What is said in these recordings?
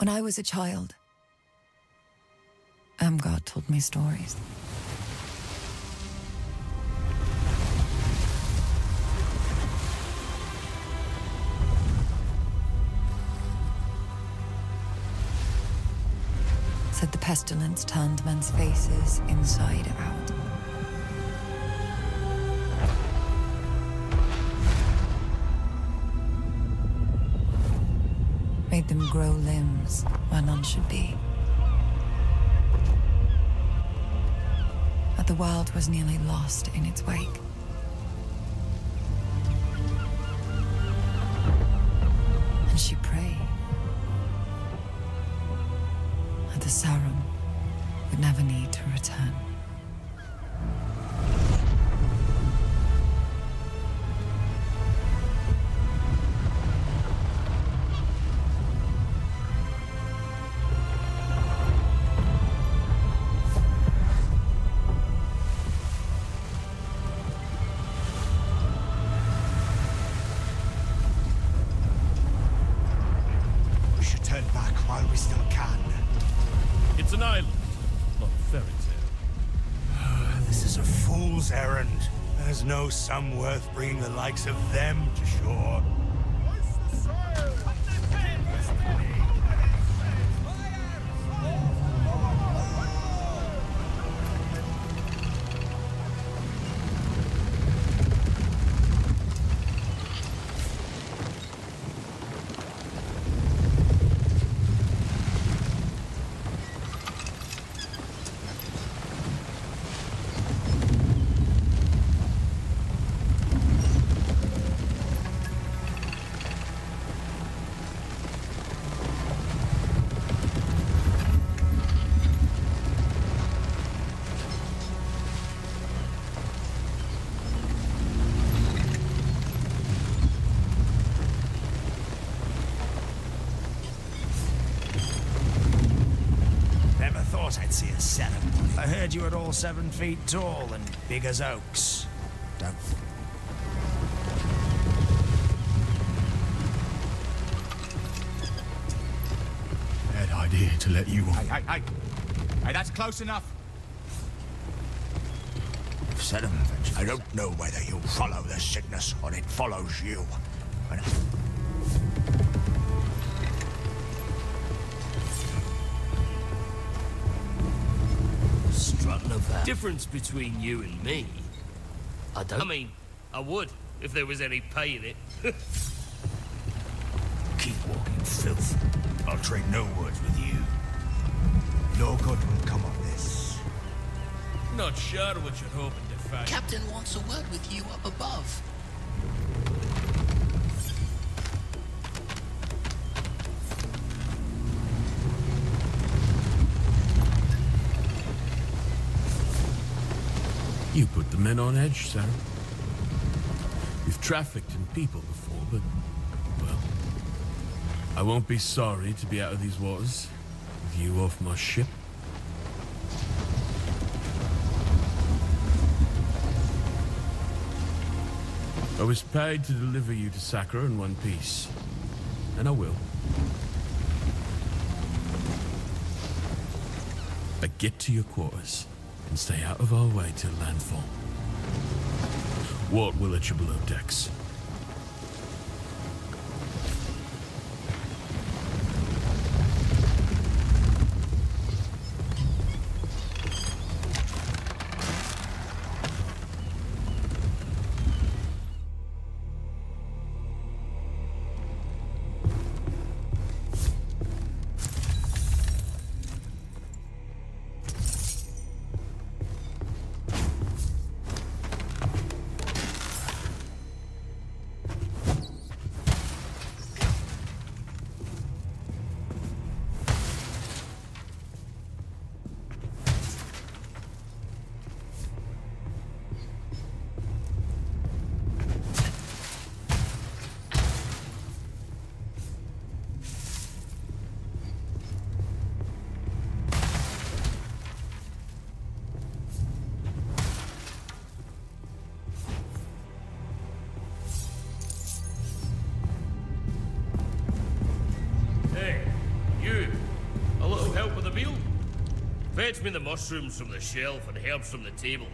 When I was a child, Amgard told me stories. Said the pestilence turned men's faces inside out. Made them grow limbs where none should be. That the world was nearly lost in its wake. And she prayed that the Sarum would never need to return. Some worth bringing the likes of them to shore. I heard you were all 7 feet tall and big as oaks. Don't. Bad idea to let you on. Hey, hey, hey! Hey, that's close enough! I've said them, I don't know whether you follow the sickness or it follows you. But the difference between you and me, I would, if there was any pay in it. Keep walking, filth. I'll trade no words with you. No good will come of this. Not sure what you're hoping to find. Captain wants a word with you up above. You put the men on edge, Sarum. We've trafficked in people before, but, well, I won't be sorry to be out of these waters with you off my ship. I was paid to deliver you to Sacra in one piece, and I will. But get to your quarters. And stay out of our way till landfall. What will at your below decks? Fetch me the mushrooms from the shelf and herbs from the table.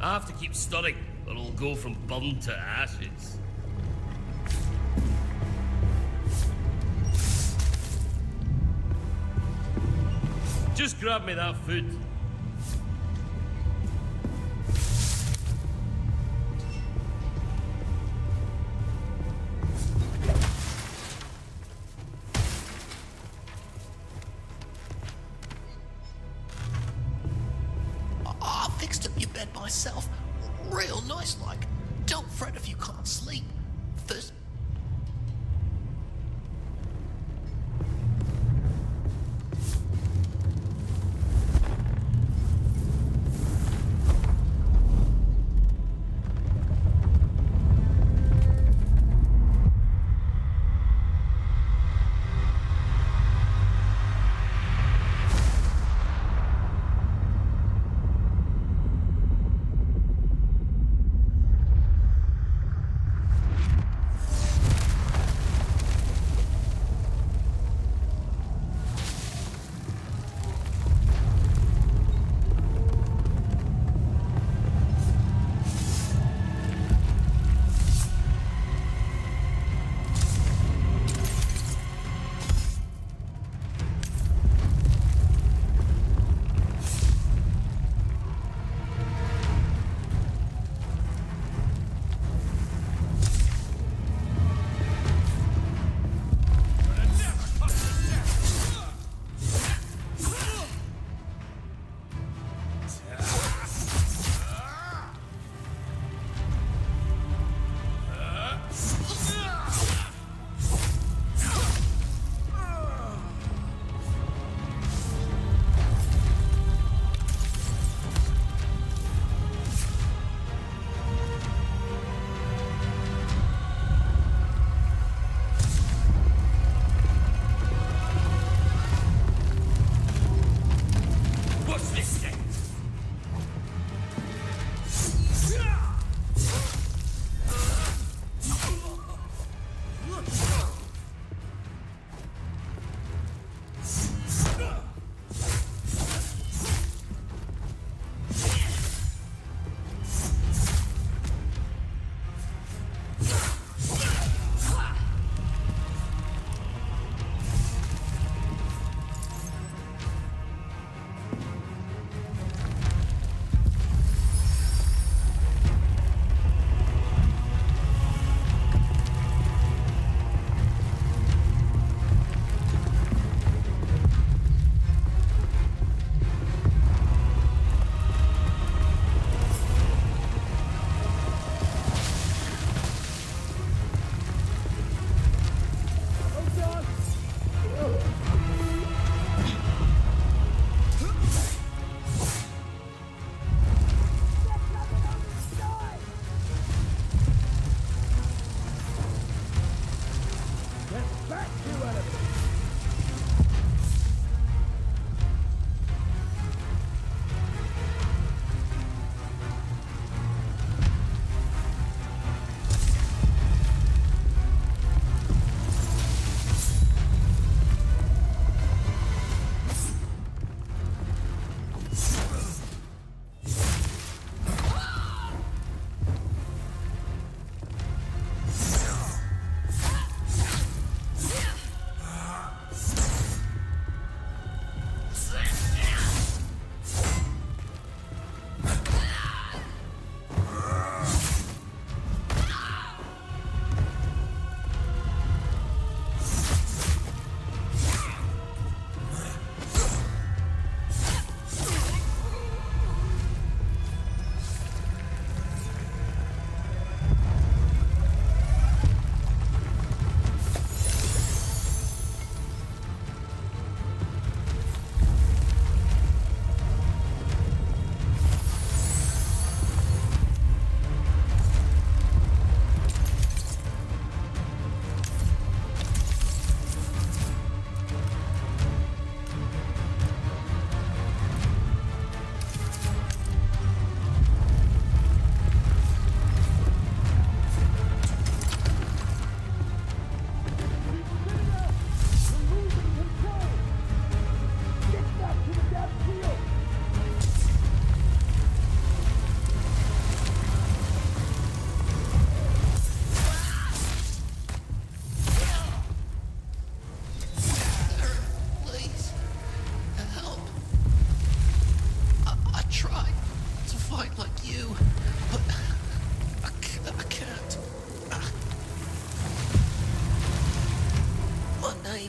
I have to keep stirring, or it'll go from burned to ashes. Just grab me that food.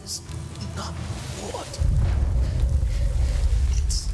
It's not wood. It's...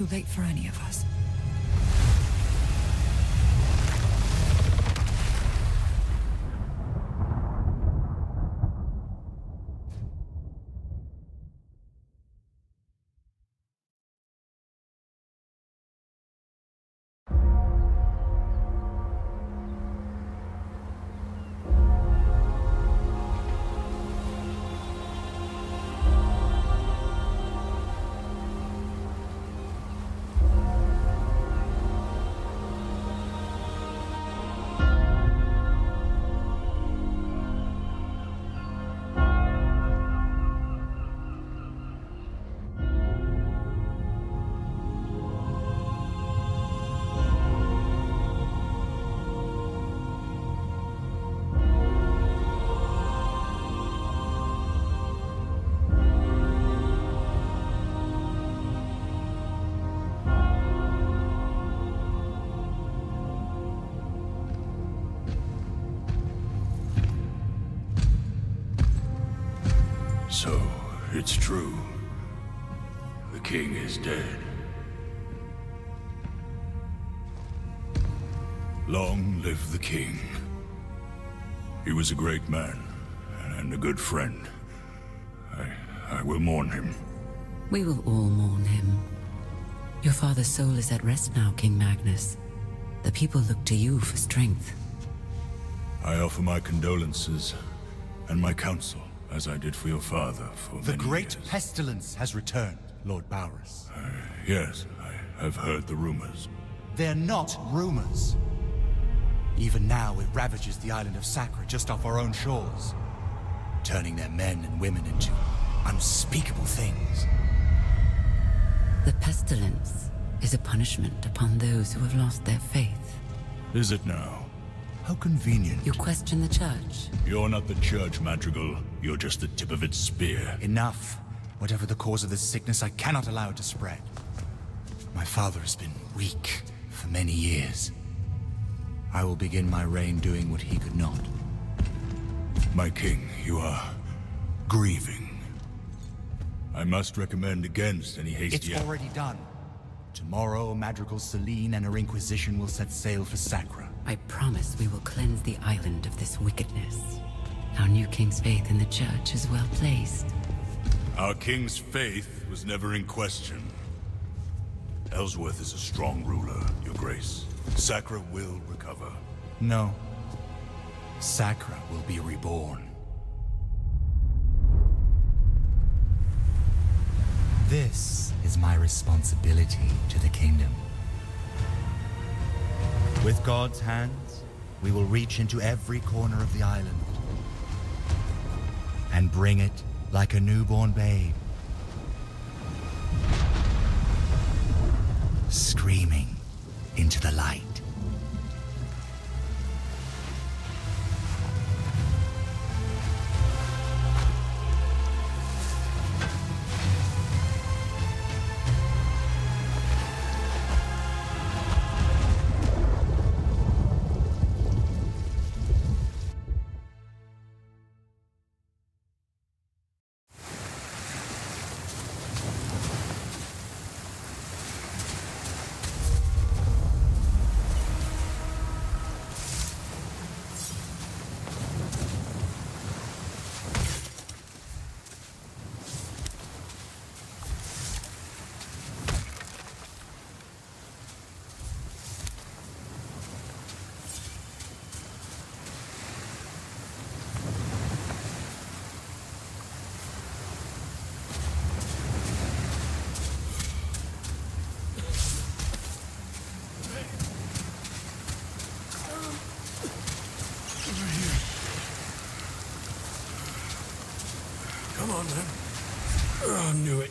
too late for any of us. So, it's true. The king is dead. Long live the king. He was a great man, and a good friend. I will mourn him. We will all mourn him. Your father's soul is at rest now, King Magnus. The people look to you for strength. I offer my condolences and my counsel. As I did for your father for the great years. Pestilence has returned, Lord Baurus. Yes, I have heard the rumors. They're not rumors. Even now it ravages the island of Sacra just off our own shores, turning their men and women into unspeakable things. The pestilence is a punishment upon those who have lost their faith. Is it now? How convenient. You question the church? You're not the church, Madrigal. You're just the tip of its spear. Enough. Whatever the cause of this sickness, I cannot allow it to spread. My father has been weak for many years. I will begin my reign doing what he could not. My king, you are grieving. I must recommend against any hasty... It's already done. Tomorrow, Madrigal Selene and her Inquisition will set sail for Sacra. I promise we will cleanse the island of this wickedness. Our new king's faith in the church is well placed. Our king's faith was never in question. Ellsworth is a strong ruler, Your Grace. Sacra will recover. No. Sacra will be reborn. This is my responsibility to the kingdom. With God's hands, we will reach into every corner of the island and bring it like a newborn babe, screaming into the light. Oh, I knew it.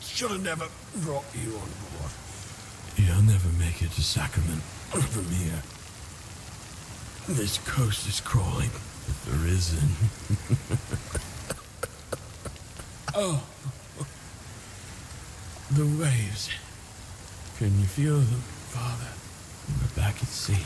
Should have never brought you on board. You'll never make it to Sacramento from here. This coast is crawling. If there isn't. Oh. The waves. Can you feel them, Father? We're back at sea.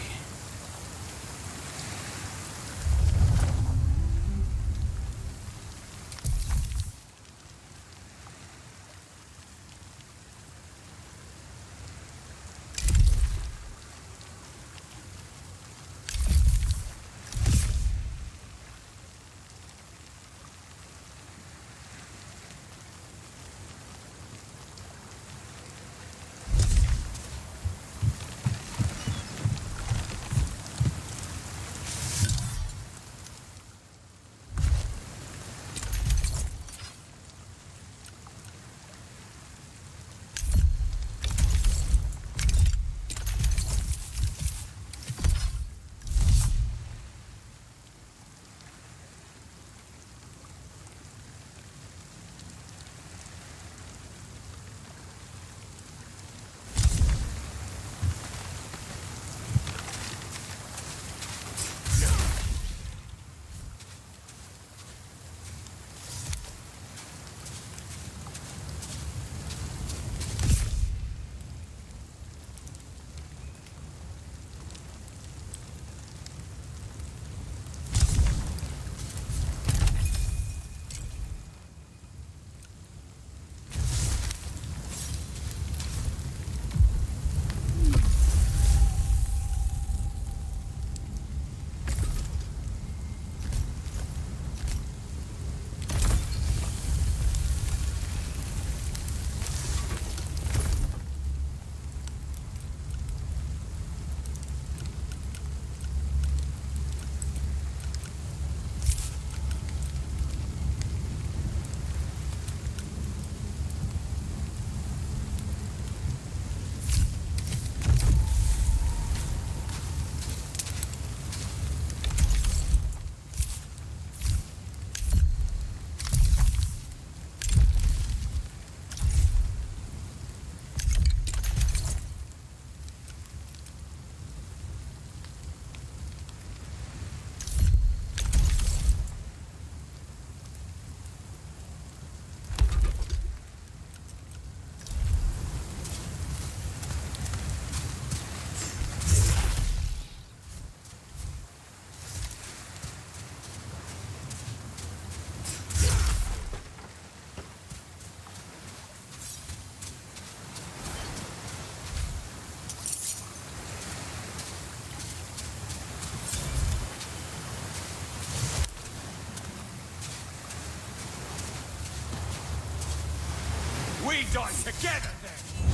We die together then!